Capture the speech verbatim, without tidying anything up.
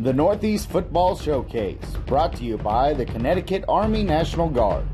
The Northeast Football Showcase, brought to you by the Connecticut Army National Guard.